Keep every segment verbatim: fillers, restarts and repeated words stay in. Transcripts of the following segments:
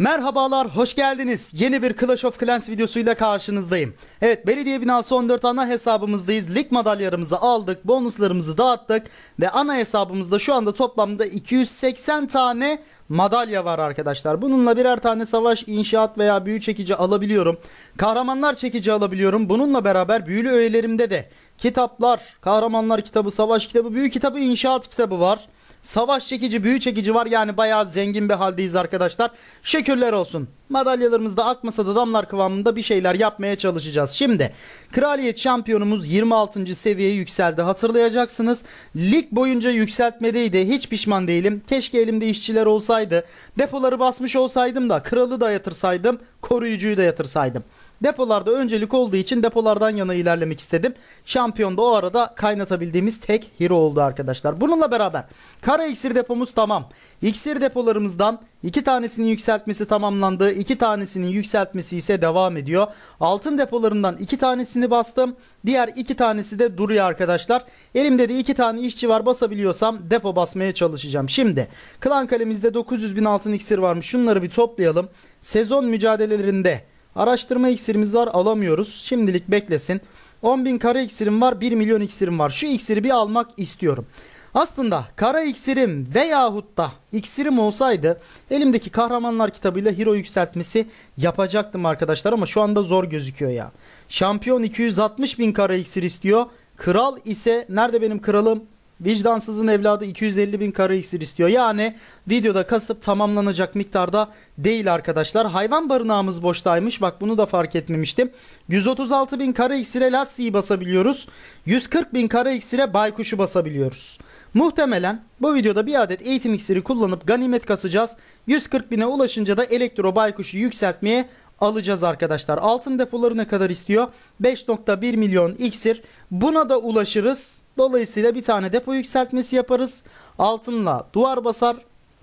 Merhabalar, hoş geldiniz. Yeni bir Clash of Clans videosuyla karşınızdayım. Evet, belediye binası on dört ana hesabımızdayız. Lig madalyalarımızı aldık, bonuslarımızı dağıttık ve ana hesabımızda şu anda toplamda iki yüz seksen tane madalya var arkadaşlar. Bununla birer tane savaş, inşaat veya büyü çekici alabiliyorum. Kahramanlar çekici alabiliyorum. Bununla beraber büyülü öğelerimde de kitaplar, kahramanlar kitabı, savaş kitabı, büyü kitabı, inşaat kitabı var. Savaş çekici, büyü çekici var. Yani bayağı zengin bir haldeyiz arkadaşlar. Şükürler olsun. Madalyalarımız da akmasa da damlar kıvamında bir şeyler yapmaya çalışacağız. Şimdi kraliyet şampiyonumuz yirmi altıncı seviyeye yükseldi. Hatırlayacaksınız. Lig boyunca yükseltmedeydi. Hiç pişman değilim. Keşke elimde işçiler olsaydı. Depoları basmış olsaydım da kralı da yatırsaydım, koruyucuyu da yatırsaydım. Depolarda öncelik olduğu için depolardan yana ilerlemek istedim. Şampiyon da o arada kaynatabildiğimiz tek hero oldu arkadaşlar. Bununla beraber kara iksir depomuz tamam. İksir depolarımızdan iki tanesinin yükseltmesi tamamlandı. iki tanesinin yükseltmesi ise devam ediyor. Altın depolarından iki tanesini bastım. Diğer iki tanesi de duruyor arkadaşlar. Elimde de iki tane işçi var. Basabiliyorsam depo basmaya çalışacağım. Şimdi klan kalemizde dokuz yüz bin altın iksir varmış. Şunları bir toplayalım. Sezon mücadelelerinde araştırma iksirimiz var, alamıyoruz. Şimdilik beklesin. on bin kara iksirim var, bir milyon iksirim var. Şu iksiri bir almak istiyorum. Aslında kara iksirim veyahut da iksirim olsaydı elimdeki kahramanlar kitabıyla hero yükseltmesi yapacaktım arkadaşlar. Ama şu anda zor gözüküyor ya. Şampiyon iki yüz altmış bin kara iksir istiyor. Kral ise, nerede benim kralım? Vicdansızın evladı iki yüz elli bin kara iksir istiyor. Yani videoda kasıp tamamlanacak miktarda değil arkadaşlar. Hayvan barınağımız boştaymış. Bak, bunu da fark etmemiştim. yüz otuz altı bin kara iksire Lassie'yi basabiliyoruz. yüz kırk bin kara iksire Baykuş'u basabiliyoruz. Muhtemelen bu videoda bir adet eğitim iksiri kullanıp ganimet kasacağız. yüz kırk bine ulaşınca da Elektro Baykuş'u yükseltmeye alacağız arkadaşlar. Altın depoları ne kadar istiyor? beş nokta bir milyon iksir. Buna da ulaşırız. Dolayısıyla bir tane depo yükseltmesi yaparız. Altınla duvar basar,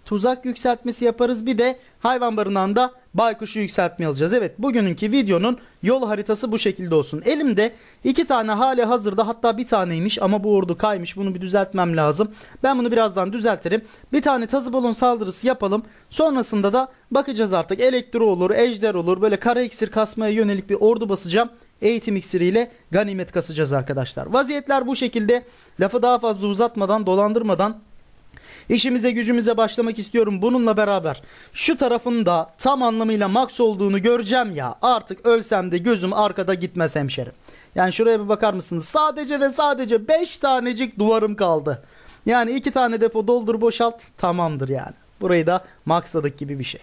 tuzak yükseltmesi yaparız. Bir de hayvan barınağında baykuşu yükseltmeye alacağız. Evet, bugününki videonun yol haritası bu şekilde olsun. Elimde iki tane hali hazırda, hatta bir taneymiş ama bu ordu kaymış. Bunu bir düzeltmem lazım. Ben bunu birazdan düzeltirim. Bir tane tazı balon saldırısı yapalım. Sonrasında da bakacağız artık. Elektro olur, ejder olur. Böyle kara iksir kasmaya yönelik bir ordu basacağım. Eğitim iksiriyle ganimet kasacağız arkadaşlar. Vaziyetler bu şekilde. Lafı daha fazla uzatmadan, dolandırmadan İşimize gücümüze başlamak istiyorum. Bununla beraber şu tarafın da tam anlamıyla max olduğunu göreceğim ya. Artık ölsem de gözüm arkada gitmez hemşerim. Yani şuraya bir bakar mısınız? Sadece ve sadece beş tanecik duvarım kaldı. Yani iki tane depo doldur boşalt, tamamdır yani. Burayı da maxladık gibi bir şey.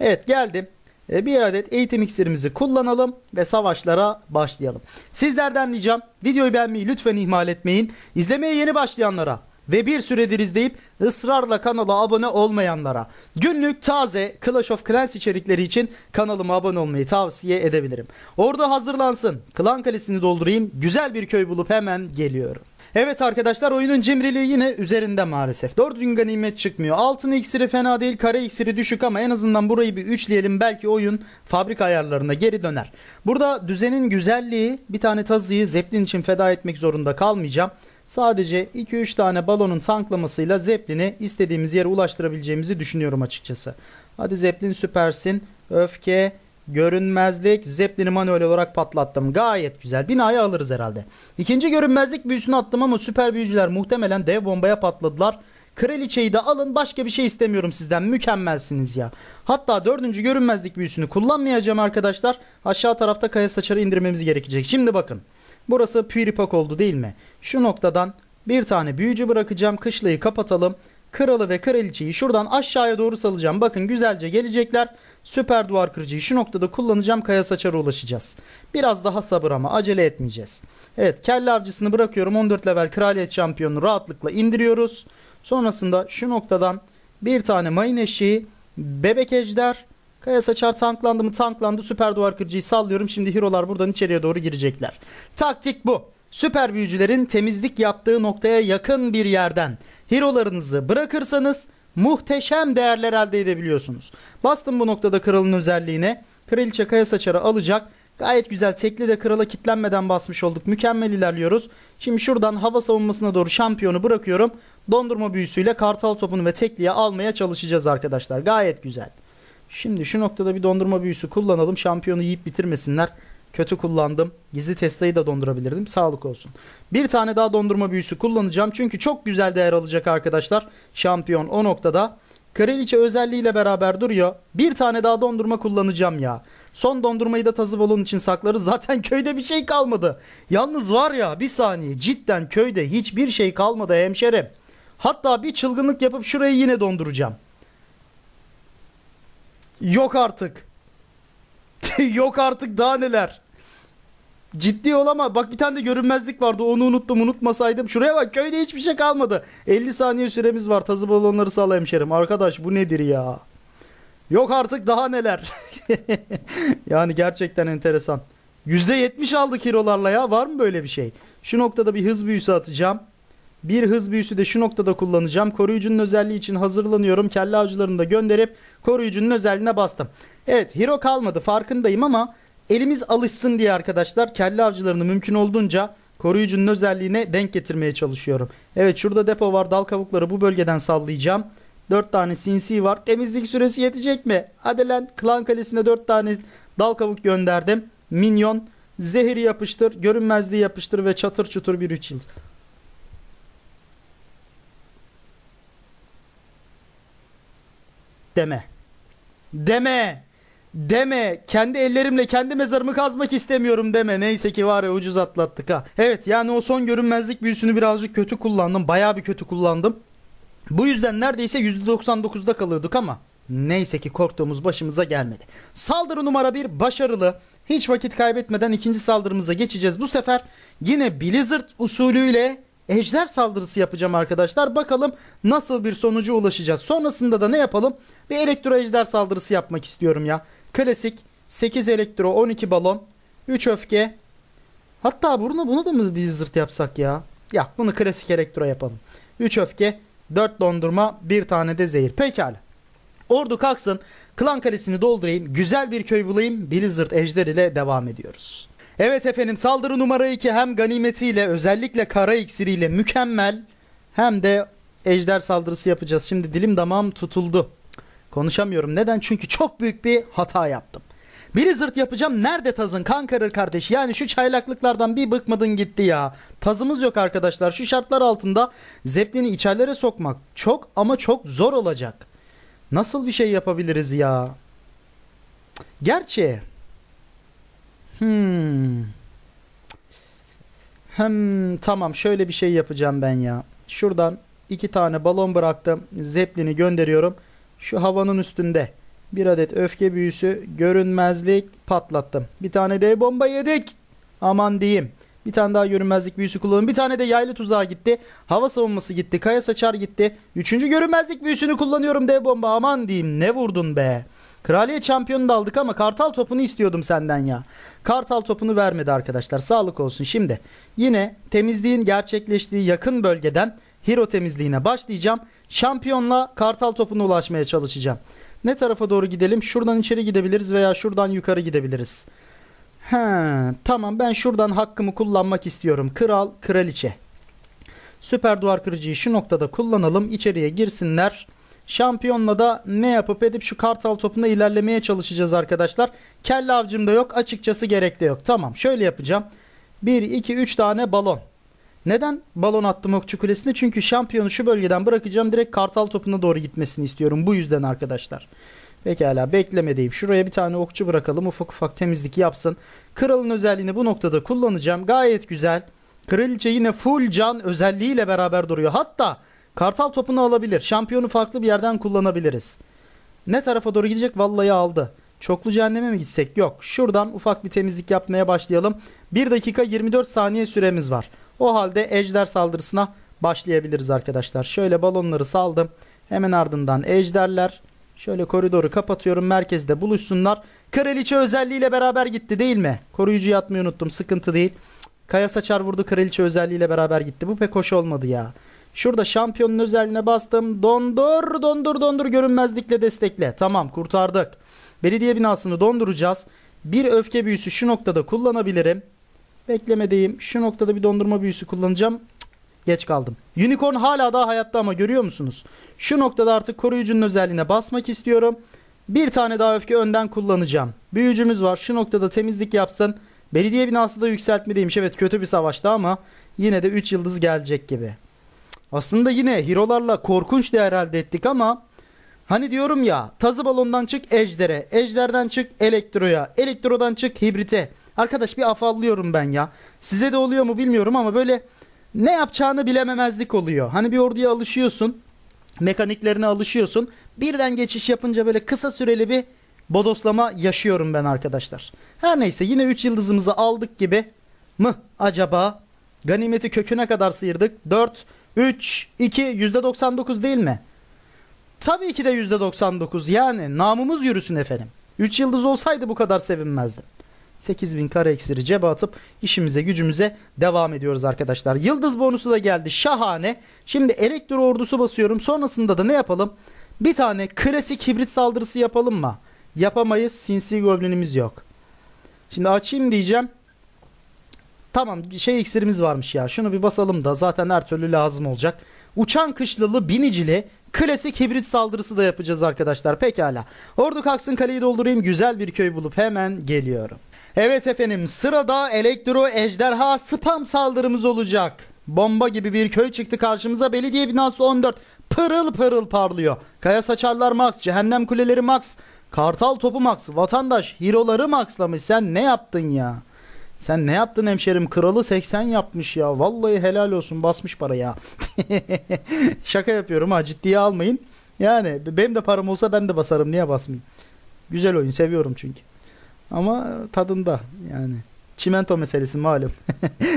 Evet, geldim. Bir adet eğitim iksirimizi kullanalım ve savaşlara başlayalım. Sizlerden ricam, videoyu beğenmeyi lütfen ihmal etmeyin. İzlemeye yeni başlayanlara ve bir süredir izleyip ısrarla kanala abone olmayanlara günlük taze Clash of Clans içerikleri için kanalıma abone olmayı tavsiye edebilirim. Orada hazırlansın. Klan kalesini doldurayım. Güzel bir köy bulup hemen geliyorum. Evet arkadaşlar, oyunun cimriliği yine üzerinde maalesef. Dördüncü ganimet çıkmıyor. Altın iksiri fena değil. Kara iksiri düşük ama en azından burayı bir üçleyelim. Belki oyun fabrika ayarlarına geri döner. Burada düzenin güzelliği, bir tane tazıyı Zeppelin için feda etmek zorunda kalmayacağım. Sadece iki üç tane balonun tanklamasıyla Zeppelin'i istediğimiz yere ulaştırabileceğimizi düşünüyorum açıkçası. Hadi Zeppelin süpersin. Öfke, görünmezlik. Zeppelin'i manuel olarak patlattım. Gayet güzel. Binayı alırız herhalde. İkinci görünmezlik büyüsünü attım ama süper büyücüler muhtemelen dev bombaya patladılar. Kraliçeyi de alın. Başka bir şey istemiyorum sizden. Mükemmelsiniz ya. Hatta dördüncü görünmezlik büyüsünü kullanmayacağım arkadaşlar. Aşağı tarafta kaya saçarı indirmemiz gerekecek. Şimdi bakın. Burası Püripak oldu değil mi? Şu noktadan bir tane büyücü bırakacağım. Kışlayı kapatalım. Kralı ve kraliçeyi şuradan aşağıya doğru salacağım. Bakın güzelce gelecekler. Süper duvar kırıcıyı şu noktada kullanacağım. Kaya saçara ulaşacağız. Biraz daha sabır ama acele etmeyeceğiz. Evet, kelle avcısını bırakıyorum. on dört level kraliyet şampiyonunu rahatlıkla indiriyoruz. Sonrasında şu noktadan bir tane mayın eşeği, bebek ejder, kaya saçar tanklandı mı? Tanklandı. Süper duvar kırıcıyı sallıyorum. Şimdi hero'lar buradan içeriye doğru girecekler. Taktik bu. Süper büyücülerin temizlik yaptığı noktaya yakın bir yerden hero'larınızı bırakırsanız muhteşem değerler elde edebiliyorsunuz. Bastım bu noktada kralın özelliğine. Kraliçe kaya saçarı alacak. Gayet güzel. Tekli de krala kitlenmeden basmış olduk. Mükemmel ilerliyoruz. Şimdi şuradan hava savunmasına doğru şampiyonu bırakıyorum. Dondurma büyüsüyle kartal topunu ve tekliye almaya çalışacağız arkadaşlar. Gayet güzel. Şimdi şu noktada bir dondurma büyüsü kullanalım. Şampiyonu yiyip bitirmesinler. Kötü kullandım. Gizli testayı da dondurabilirdim. Sağlık olsun. Bir tane daha dondurma büyüsü kullanacağım. Çünkü çok güzel değer alacak arkadaşlar. Şampiyon o noktada. Kraliçe özelliğiyle beraber duruyor. Bir tane daha dondurma kullanacağım ya. Son dondurmayı da tazı balon için saklarız. Zaten köyde bir şey kalmadı. Yalnız var ya bir saniye. Cidden köyde hiçbir şey kalmadı hemşerim. Hatta bir çılgınlık yapıp şurayı yine donduracağım. Yok artık. Yok artık daha neler. Ciddi ol ama bak bir tane de görünmezlik vardı, onu unuttum, unutmasaydım. Şuraya bak, köyde hiçbir şey kalmadı. elli saniye süremiz var, tazı balonları sağla hemşerim. Arkadaş bu nedir ya? Yok artık daha neler. Yani gerçekten enteresan. yüzde yetmiş aldık hero'larla ya, var mı böyle bir şey? Şu noktada bir hız büyüsü atacağım. Bir hız büyüsü de şu noktada kullanacağım. Koruyucunun özelliği için hazırlanıyorum. Kelle avcılarını da gönderip koruyucunun özelliğine bastım. Evet, hero kalmadı farkındayım ama elimiz alışsın diye arkadaşlar kelle avcılarını mümkün olduğunca koruyucunun özelliğine denk getirmeye çalışıyorum. Evet, şurada depo var, dal kavukları bu bölgeden sallayacağım. dört tane sinsi var. Temizlik süresi yetecek mi? Hadi lan, klan kalesine dört tane dal kavuk gönderdim. Minyon, zehiri yapıştır, görünmezliği yapıştır ve çatır çutur bir üç yıldız. Deme. Deme. Deme. Kendi ellerimle kendi mezarımı kazmak istemiyorum deme. Neyse ki var ya, ucuz atlattık ha. Evet, yani o son görünmezlik büyüsünü birazcık kötü kullandım. Bayağı bir kötü kullandım. Bu yüzden neredeyse yüzde doksan dokuz'da kalıyorduk ama neyse ki korktuğumuz başımıza gelmedi. Saldırı numara bir başarılı. Hiç vakit kaybetmeden ikinci saldırımıza geçeceğiz. Bu sefer yine Blizzard usulüyle ejder saldırısı yapacağım arkadaşlar. Bakalım nasıl bir sonuca ulaşacağız. Sonrasında da ne yapalım? Bir elektro ejder saldırısı yapmak istiyorum ya. Klasik sekiz elektro, on iki balon, üç öfke. Hatta bunu, bunu da mı bir zırt yapsak ya? Ya bunu klasik elektro yapalım. üç öfke, dört dondurma, bir tane de zehir. Pekala. Ordu kalksın. Klan kalesini doldurayım. Güzel bir köy bulayım. Blizzard ejder ile devam ediyoruz. Evet efendim, saldırı numara iki hem ganimetiyle, özellikle kara iksiriyle mükemmel, hem de ejder saldırısı yapacağız. Şimdi dilim damağım tutuldu. Konuşamıyorum. Neden? Çünkü çok büyük bir hata yaptım. Blizzard yapacağım. Nerede tazın kan karır kardeş? Yani şu çaylaklıklardan bir bıkmadın gitti ya. Tazımız yok arkadaşlar. Şu şartlar altında zeplini içerilere sokmak çok ama çok zor olacak. Nasıl bir şey yapabiliriz ya? Gerçi... Hmm. Hem tamam, şöyle bir şey yapacağım ben ya. Şuradan iki tane balon bıraktım. Zeplini gönderiyorum. Şu havanın üstünde bir adet öfke büyüsü, görünmezlik patlattım. Bir tane de bomba yedik. Aman diyeyim. Bir tane daha görünmezlik büyüsü kullandım. Bir tane de yaylı tuzağa gitti. Hava savunması gitti. Kaya saçar gitti. Üçüncü görünmezlik büyüsünü kullanıyorum, dev bomba. Aman diyeyim, ne vurdun be. Kraliyet şampiyonu da aldık ama kartal topunu istiyordum senden ya. Kartal topunu vermedi arkadaşlar. Sağlık olsun. Şimdi yine temizliğin gerçekleştiği yakın bölgeden hero temizliğine başlayacağım. Şampiyonla kartal topuna ulaşmaya çalışacağım. Ne tarafa doğru gidelim? Şuradan içeri gidebiliriz veya şuradan yukarı gidebiliriz. Ha, tamam, ben şuradan hakkımı kullanmak istiyorum. Kral, kraliçe. Süper duvar kırıcıyı şu noktada kullanalım. İçeriye girsinler. Şampiyonla da ne yapıp edip şu kartal topuna ilerlemeye çalışacağız arkadaşlar. Kelle avcım da yok. Açıkçası gerek de yok. Tamam, şöyle yapacağım. bir, iki, üç tane balon. Neden balon attım okçu kulesine? Çünkü şampiyonu şu bölgeden bırakacağım. Direkt kartal topuna doğru gitmesini istiyorum. Bu yüzden arkadaşlar. Pekala, beklemedeyim. Şuraya bir tane okçu bırakalım. Ufak ufak temizlik yapsın. Kralın özelliğini bu noktada kullanacağım. Gayet güzel. Kraliçe yine full can özelliğiyle beraber duruyor. Hatta... Kartal topunu alabilir. Şampiyonu farklı bir yerden kullanabiliriz. Ne tarafa doğru gidecek? Vallahi aldı. Çoklu cehenneme mi gitsek? Yok. Şuradan ufak bir temizlik yapmaya başlayalım. bir dakika yirmi dört saniye süremiz var. O halde ejder saldırısına başlayabiliriz arkadaşlar. Şöyle balonları saldım. Hemen ardından ejderler. Şöyle koridoru kapatıyorum. Merkezde buluşsunlar. Kraliçe özelliğiyle beraber gitti değil mi? Koruyucuyu atmayı unuttum. Sıkıntı değil. Kaya saçar vurdu. Kraliçe özelliğiyle beraber gitti. Bu pek hoş olmadı ya. Şurada şampiyonun özelliğine bastım. Dondur, dondur, dondur. Görünmezlikle destekle. Tamam, kurtardık. Belediye binasını donduracağız. Bir öfke büyüsü şu noktada kullanabilirim. Beklemedeyim. Şu noktada bir dondurma büyüsü kullanacağım. Cık, geç kaldım. Unicorn hala daha hayatta ama görüyor musunuz? Şu noktada artık koruyucunun özelliğine basmak istiyorum. Bir tane daha öfke önden kullanacağım. Büyücümüz var. Şu noktada temizlik yapsın. Belediye binası da yükseltmedeymiş. Evet, kötü bir savaştı ama yine de üç yıldız gelecek gibi. Aslında yine hero'larla korkunç değer elde ettik ama hani diyorum ya, tazı balondan çık ejdere, ejderden çık elektroya, elektrodan çık hibrite. Arkadaş bir afallıyorum ben ya. Size de oluyor mu bilmiyorum ama böyle ne yapacağını bilememezlik oluyor. Hani bir orduya alışıyorsun, mekaniklerine alışıyorsun. Birden geçiş yapınca böyle kısa süreli bir bodoslama yaşıyorum ben arkadaşlar. Her neyse, yine üç yıldızımızı aldık gibi mı acaba? Ganimeti köküne kadar sıyırdık. dört, üç, iki, yüzde doksan dokuz değil mi? Tabii ki de yüzde doksan dokuz, yani namımız yürüsün efendim. üç yıldız olsaydı bu kadar sevinmezdim. sekiz bin kara eksiri cebe atıp işimize gücümüze devam ediyoruz arkadaşlar. Yıldız bonusu da geldi, şahane. Şimdi elektro ordusu basıyorum. Sonrasında da ne yapalım? Bir tane klasik hibrit saldırısı yapalım mı? Yapamayız, sinsi goblinimiz yok. Şimdi açayım diyeceğim. Tamam, şey iksirimiz varmış ya. Şunu bir basalım da zaten her türlü lazım olacak. Uçan kışlalı binicili klasik hibrit saldırısı da yapacağız arkadaşlar. Pekala. Ordu kalksın, kaleyi doldurayım. Güzel bir köy bulup hemen geliyorum. Evet efendim, sırada elektro ejderha spam saldırımız olacak. Bomba gibi bir köy çıktı karşımıza. Belediye binası on dört. Pırıl pırıl parlıyor. Kaya saçarlar max. Cehennem kuleleri max. Kartal topu max. Vatandaş hero'ları maxlamış. Sen ne yaptın ya? Sen ne yaptın hemşerim? Kralı seksen yapmış ya. Vallahi helal olsun, basmış para ya. Şaka yapıyorum ha, ciddiye almayın. Yani benim de param olsa ben de basarım. Niye basmayayım? Güzel oyun, seviyorum çünkü. Ama tadında yani. Çimento meselesi malum.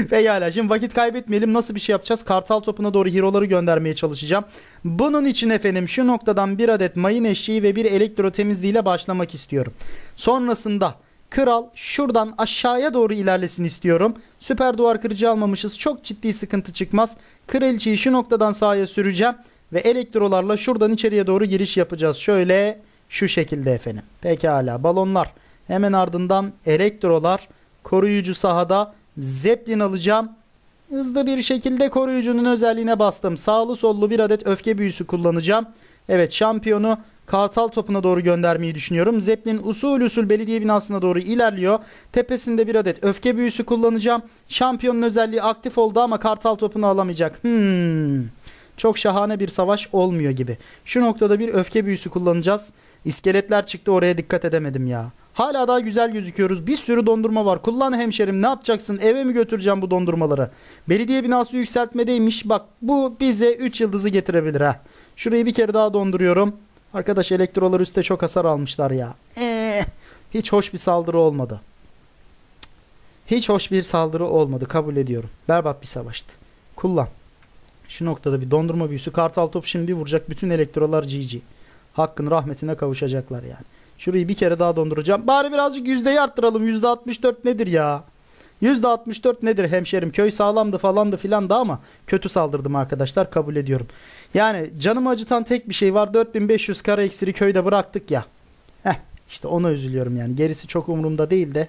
Pekala, şimdi vakit kaybetmeyelim. Nasıl bir şey yapacağız? Kartal topuna doğru hero'ları göndermeye çalışacağım. Bunun için efendim şu noktadan bir adet mayın eşiği ve bir elektro temizliğiyle başlamak istiyorum. Sonrasında kral şuradan aşağıya doğru ilerlesin istiyorum. Süper duvar kırıcı almamışız. Çok ciddi sıkıntı çıkmaz. Kraliçeyi şu noktadan sağa süreceğim. Ve elektrolarla şuradan içeriye doğru giriş yapacağız. Şöyle, şu şekilde efendim. Pekala, balonlar. Hemen ardından elektrolar. Koruyucu sahada zeplin alacağım. Hızlı bir şekilde koruyucunun özelliğine bastım. Sağlı sollu bir adet öfke büyüsü kullanacağım. Evet, şampiyonu kartal topuna doğru göndermeyi düşünüyorum. Zeplin usul usul belediye binasına doğru ilerliyor. Tepesinde bir adet öfke büyüsü kullanacağım. Şampiyonun özelliği aktif oldu ama kartal topunu alamayacak. Hmm. Çok şahane bir savaş olmuyor gibi. Şu noktada bir öfke büyüsü kullanacağız. İskeletler çıktı, oraya dikkat edemedim ya. Hala daha güzel gözüküyoruz. Bir sürü dondurma var. Kullan hemşerim, ne yapacaksın? Eve mi götüreceğim bu dondurmaları? Belediye binası yükseltmedeymiş. Bak, bu bize üç yıldızı getirebilir ha. Şurayı bir kere daha donduruyorum. Arkadaş elektrolar üstte çok hasar almışlar ya. Ee, hiç hoş bir saldırı olmadı. Hiç hoş bir saldırı olmadı, kabul ediyorum. Berbat bir savaştı. Kullan. Şu noktada bir dondurma büyüsü. Kartal top şimdi vuracak. Bütün elektrolar G G. Hakkın rahmetine kavuşacaklar yani. Şurayı bir kere daha donduracağım. Bari birazcık yüzdeyi arttıralım. yüzde altmış dört nedir ya? yüzde altmış dört nedir hemşerim? Köy sağlamdı falandı filan da ama kötü saldırdım arkadaşlar, kabul ediyorum. Yani canımı acıtan tek bir şey var. dört bin beş yüz kara eksiri köyde bıraktık ya. Heh, işte ona üzülüyorum yani. Gerisi çok umurumda değil de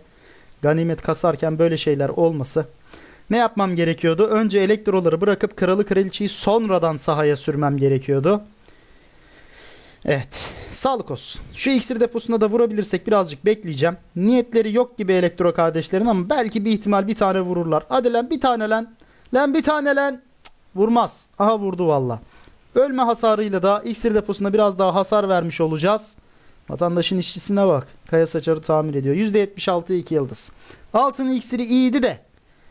ganimet kasarken böyle şeyler olması. Ne yapmam gerekiyordu? Önce elektroları bırakıp kralı kraliçeyi sonradan sahaya sürmem gerekiyordu. Evet, sağlık olsun. Şu iksir deposuna da vurabilirsek birazcık bekleyeceğim. Niyetleri yok gibi elektro kardeşlerin ama belki bir ihtimal bir tane vururlar. Hadi lan bir tane lan. Lan bir tane lan. Cık, vurmaz. Aha, vurdu valla. Ölme hasarıyla da iksir deposuna biraz daha hasar vermiş olacağız. Vatandaşın işçisine bak. Kaya saçarı tamir ediyor. yüzde yetmiş altı iki yıldız. Altın iksiri iyiydi de.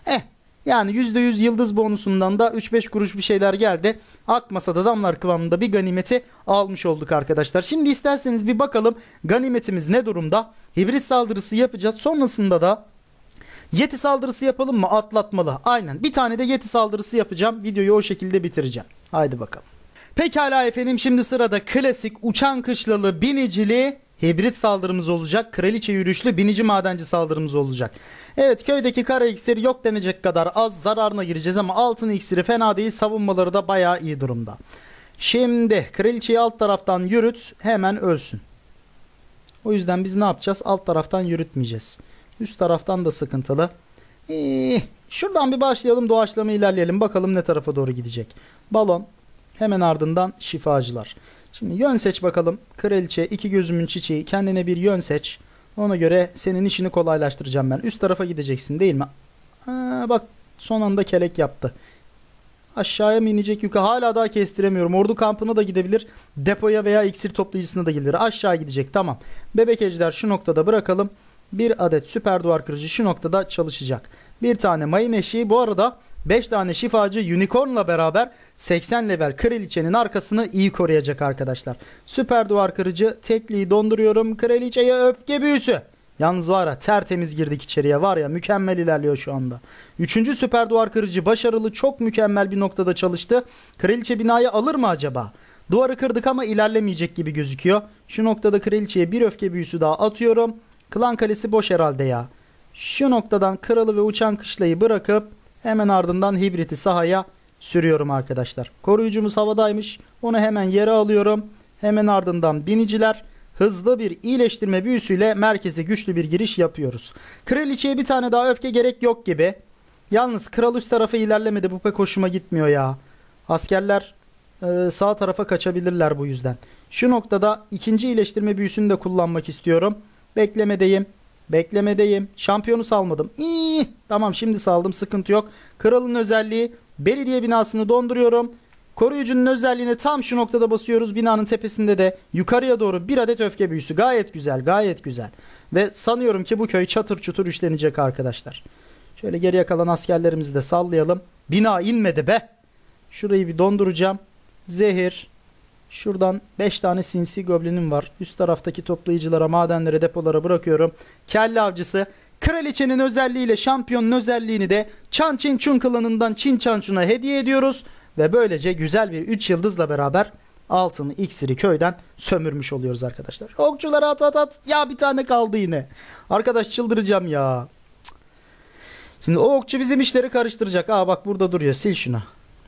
Eh. Yani yüzde yüz yıldız bonusundan da üç beş kuruş bir şeyler geldi. Akmasa da damlar kıvamında bir ganimeti almış olduk arkadaşlar. Şimdi isterseniz bir bakalım ganimetimiz ne durumda? Hibrit saldırısı yapacağız. Sonrasında da yeti saldırısı yapalım mı? Atlatmalı. Aynen, bir tane de yeti saldırısı yapacağım. Videoyu o şekilde bitireceğim. Haydi bakalım. Pekala efendim, şimdi sırada klasik uçan kışlalı binicili hibrit saldırımız olacak. Kraliçe yürüyüşlü binici madenci saldırımız olacak. Evet, köydeki kara iksir yok denecek kadar az, zararına gireceğiz ama altın iksiri fena değil. Savunmaları da bayağı iyi durumda. Şimdi kraliçeyi alt taraftan yürüt, hemen ölsün. O yüzden biz ne yapacağız? Alt taraftan yürütmeyeceğiz. Üst taraftan da sıkıntılı. Ee, şuradan bir başlayalım, doğaçlama ilerleyelim. Bakalım ne tarafa doğru gidecek. Balon, hemen ardından şifacılar. Şimdi yön seç bakalım. Kraliçe, iki gözümün çiçeği, kendine bir yön seç. Ona göre senin işini kolaylaştıracağım ben. Üst tarafa gideceksin değil mi? Aa, bak son anda kelek yaptı. Aşağıya mı inecek yukarı? Hala daha kestiremiyorum. Ordu kampına da gidebilir. Depoya veya iksir toplayıcısına da gidebilir. Aşağı gidecek. Tamam. Bebek ejder şu noktada bırakalım. Bir adet süper duvar kırıcı şu noktada çalışacak. Bir tane mayın eşiği. Bu arada beş tane şifacı unicornla beraber seksen level kraliçenin arkasını iyi koruyacak arkadaşlar. Süper duvar kırıcı tekliği donduruyorum. Kraliçeye öfke büyüsü. Yalnız var ya, tertemiz girdik içeriye, var ya mükemmel ilerliyor şu anda. Üçüncü süper duvar kırıcı başarılı, çok mükemmel bir noktada çalıştı. Kraliçe binayı alır mı acaba? Duvarı kırdık ama ilerlemeyecek gibi gözüküyor. Şu noktada kraliçeye bir öfke büyüsü daha atıyorum. Klan kalesi boş herhalde ya. Şu noktadan kralı ve uçan kışlayı bırakıp hemen ardından hibriti sahaya sürüyorum arkadaşlar. Koruyucumuz havadaymış. Onu hemen yere alıyorum. Hemen ardından biniciler. Hızlı bir iyileştirme büyüsüyle merkeze güçlü bir giriş yapıyoruz. Kraliçeye bir tane daha öfke gerek yok gibi. Yalnız kral üst tarafa ilerlemedi. Bu pek hoşuma gitmiyor ya. Askerler e, sağ tarafa kaçabilirler bu yüzden. Şu noktada ikinci iyileştirme büyüsünü de kullanmak istiyorum. Beklemedeyim. Beklemedeyim. Şampiyonu salmadım. İyi. Tamam, şimdi saldım. Sıkıntı yok. Kralın özelliği, belediye binasını donduruyorum. Koruyucunun özelliğine tam şu noktada basıyoruz. Binanın tepesinde de yukarıya doğru bir adet öfke büyüsü. Gayet güzel, gayet güzel. Ve sanıyorum ki bu köy çatır çutur işlenecek arkadaşlar. Şöyle geriye kalan askerlerimizi de sallayalım. Bina inmedi be. Şurayı bir donduracağım. Zehir. Şuradan beş tane sinsi goblinim var. Üst taraftaki toplayıcılara, madenlere, depolara bırakıyorum. Kelle avcısı. Kraliçenin özelliğiyle şampiyonun özelliğini de Çan Çin Çun klanından Çin Çan Çun'a hediye ediyoruz. Ve böylece güzel bir üç yıldızla beraber altını, iksiri köyden sömürmüş oluyoruz arkadaşlar. Okçulara at at at. Ya bir tane kaldı yine. Arkadaş çıldıracağım ya. Şimdi o okçu bizim işleri karıştıracak. Aa bak burada duruyor. Sil şunu.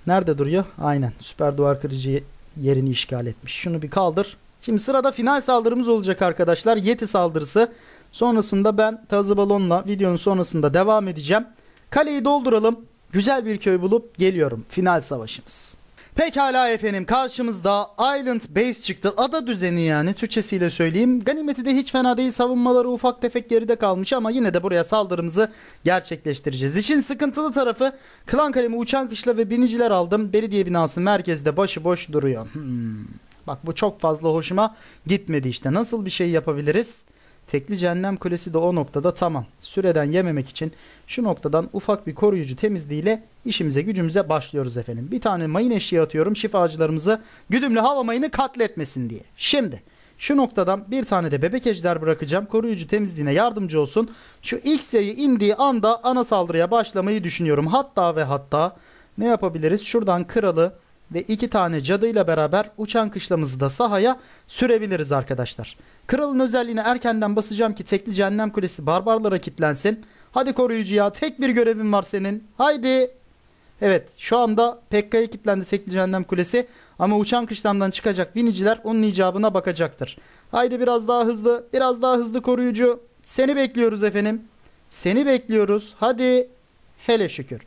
Nerede duruyor? Aynen. Süper duvar kırıcı yerini işgal etmiş. Şunu bir kaldır. Şimdi sırada final saldırımız olacak arkadaşlar. Yeti saldırısı. Sonrasında ben tazı balonla videonun sonrasında devam edeceğim. Kaleyi dolduralım. Güzel bir köy bulup geliyorum. Final savaşımız. Pekala efendim, karşımızda Island Base çıktı. Ada düzeni yani, Türkçesiyle söyleyeyim. Ganimeti de hiç fena değil. Savunmaları ufak tefek geride kalmış ama yine de buraya saldırımızı gerçekleştireceğiz. İşin sıkıntılı tarafı, klan kalemi, uçan kışla ve biniciler aldım. Belediye binası merkezde başıboş duruyor. Hmm. Bak bu çok fazla hoşuma gitmedi işte. Nasıl bir şey yapabiliriz? Tekli Cehennem Kulesi de o noktada, tamam. Süreden yememek için şu noktadan ufak bir koruyucu temizliğiyle işimize gücümüze başlıyoruz efendim. Bir tane mayın eşiği atıyorum şifacılarımıza, güdümlü hava mayını katletmesin diye. Şimdi şu noktadan bir tane de bebek ejder bırakacağım. Koruyucu temizliğine yardımcı olsun. Şu ilk sayı indiği anda ana saldırıya başlamayı düşünüyorum. Hatta ve hatta ne yapabiliriz? Şuradan kralı ve iki tane cadıyla beraber uçan kışlamızı da sahaya sürebiliriz arkadaşlar. Kralın özelliğini erkenden basacağım ki tekli cehennem kulesi barbarlara kitlensin. Hadi koruyucu ya, tek bir görevin var senin. Haydi. Evet, şu anda Pekka'ya kitlendi tekli cehennem kulesi. Ama uçan kışlamdan çıkacak biniciler onun icabına bakacaktır. Haydi biraz daha hızlı. Biraz daha hızlı koruyucu. Seni bekliyoruz efendim. Seni bekliyoruz. Hadi. Hele şükür.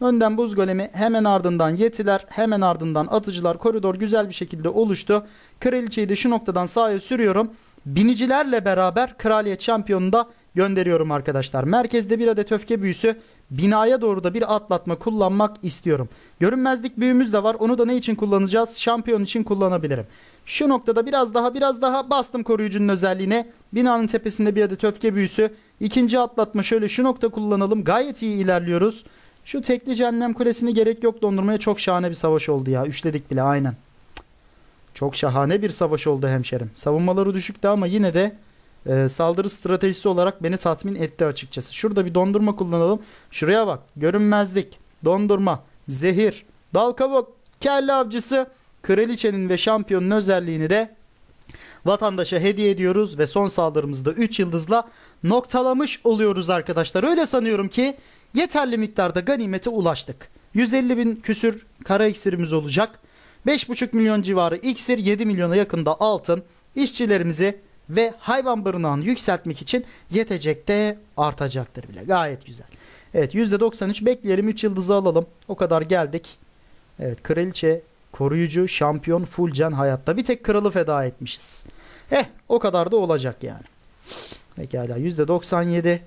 Önden buz golemi, hemen ardından yetiler, hemen ardından atıcılar. Koridor güzel bir şekilde oluştu. Kraliçeyi de şu noktadan sahaya sürüyorum. Binicilerle beraber kraliyet şampiyonunu da gönderiyorum arkadaşlar. Merkezde bir adet öfke büyüsü, binaya doğru da bir atlatma kullanmak istiyorum. Görünmezlik büyümüz de var. Onu da ne için kullanacağız? Şampiyon için kullanabilirim. Şu noktada biraz daha biraz daha bastım koruyucunun özelliğine. Binanın tepesinde bir adet öfke büyüsü. İkinci atlatma şöyle şu nokta kullanalım. Gayet iyi ilerliyoruz. Şu tekli cehennem kulesini gerek yok dondurmaya. Çok şahane bir savaş oldu ya. Üçledik bile, aynen. Çok şahane bir savaş oldu hemşerim. Savunmaları düşüktü ama yine de e, saldırı stratejisi olarak beni tatmin etti açıkçası. Şurada bir dondurma kullanalım. Şuraya bak. Görünmezlik, dondurma, zehir, dal kabuk, kelle avcısı. Kraliçenin ve şampiyonun özelliğini de vatandaşa hediye ediyoruz ve son saldırımızda üç yıldızla noktalamış oluyoruz arkadaşlar. Öyle sanıyorum ki yeterli miktarda ganimete ulaştık. yüz elli bin küsür kara iksirimiz olacak. beş buçuk milyon civarı iksir, yedi milyona yakında altın, işçilerimizi ve hayvan barınağını yükseltmek için yetecek de artacaktır bile. Gayet güzel. Evet, yüzde doksan üç bekleyelim, üç yıldızı alalım. O kadar geldik. Evet, kraliçe Koruyucu, şampiyon, full can hayatta. Bir tek kralı feda etmişiz. Heh, o kadar da olacak yani. Pekala, yüzde doksan yedi.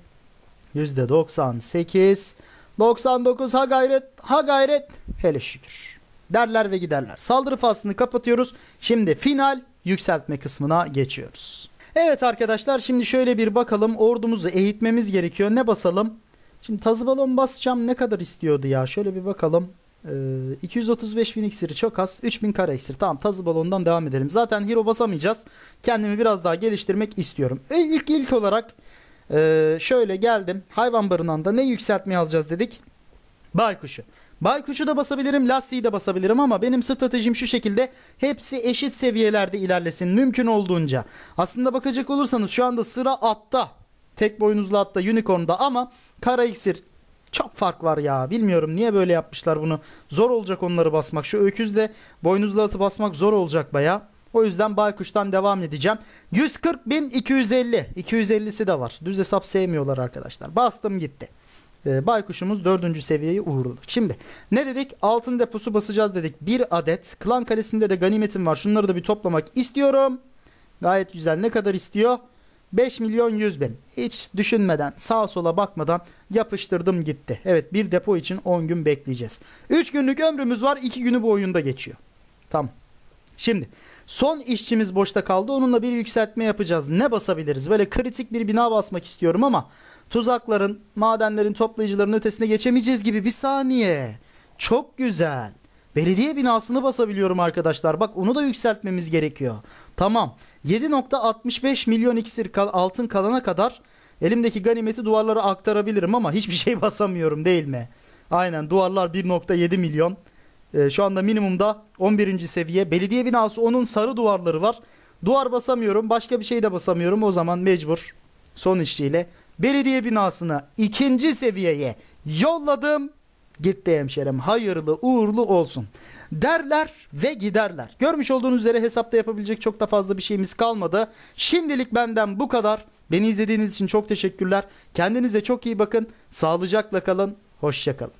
yüzde doksan sekiz. doksan dokuz, ha gayret, ha gayret. Hele şükür. Derler ve giderler. Saldırı faslını kapatıyoruz. Şimdi final yükseltme kısmına geçiyoruz. Evet arkadaşlar, şimdi şöyle bir bakalım. Ordumuzu eğitmemiz gerekiyor. Ne basalım? Şimdi tazı balon basacağım. Ne kadar istiyordu ya? Şöyle bir bakalım. Ee, iki yüz otuz beş bin iksiri çok az. üç bin kara iksir. Tamam, tazı balondan devam edelim. Zaten hero basamayacağız. Kendimi biraz daha geliştirmek istiyorum. E, ilk ilk olarak e, şöyle geldim. Hayvan barınağında ne yükseltmeyi alacağız dedik? Baykuşu. Baykuşu da basabilirim, lastiği de basabilirim ama benim stratejim şu şekilde: hepsi eşit seviyelerde ilerlesin mümkün olduğunca. Aslında bakacak olursanız şu anda sıra atta. Tek boynuzlu atta, unicorn'da, ama kara iksir çok fark var ya. Bilmiyorum niye böyle yapmışlar bunu. Zor olacak onları basmak. Şu öküzle boynuzlu atı basmak zor olacak bayağı. O yüzden baykuştan devam edeceğim. yüz kırk bin iki yüz elli. iki yüz ellisi de var. Düz hesap sevmiyorlar arkadaşlar. Bastım gitti. Baykuşumuz dördüncü seviyeyi uğurladı. Şimdi ne dedik? Altın deposu basacağız dedik. Bir adet. Klan kalesinde de ganimetim var. Şunları da bir toplamak istiyorum. Gayet güzel. Ne kadar istiyor? beş milyon yüz bin. Hiç düşünmeden, sağa sola bakmadan yapıştırdım gitti. Evet, bir depo için on gün bekleyeceğiz. üç günlük ömrümüz var. iki günü bu oyunda geçiyor. Tamam. Şimdi son işçimiz boşta kaldı. Onunla bir yükseltme yapacağız. Ne basabiliriz? Böyle kritik bir bina basmak istiyorum ama tuzakların, madenlerin, toplayıcıların ötesine geçemeyeceğiz gibi. Bir saniye. Çok güzel. Belediye binasını basabiliyorum arkadaşlar. Bak, onu da yükseltmemiz gerekiyor. Tamam. yedi nokta altmış beş milyon iksir kal altın kalana kadar elimdeki ganimeti duvarlara aktarabilirim ama hiçbir şey basamıyorum, değil mi? Aynen, duvarlar bir nokta yedi milyon. Ee, şu anda minimumda on birinci seviye. Belediye binası, onun sarı duvarları var. Duvar basamıyorum. Başka bir şey de basamıyorum. O zaman mecbur son işçiyle belediye binasını ikinci seviyeye yolladım. Gitti hemşerim. Hayırlı uğurlu olsun. Derler ve giderler. Görmüş olduğunuz üzere hesapta yapabilecek çok da fazla bir şeyimiz kalmadı. Şimdilik benden bu kadar. Beni izlediğiniz için çok teşekkürler. Kendinize çok iyi bakın. Sağlıcakla kalın. Hoşça kalın.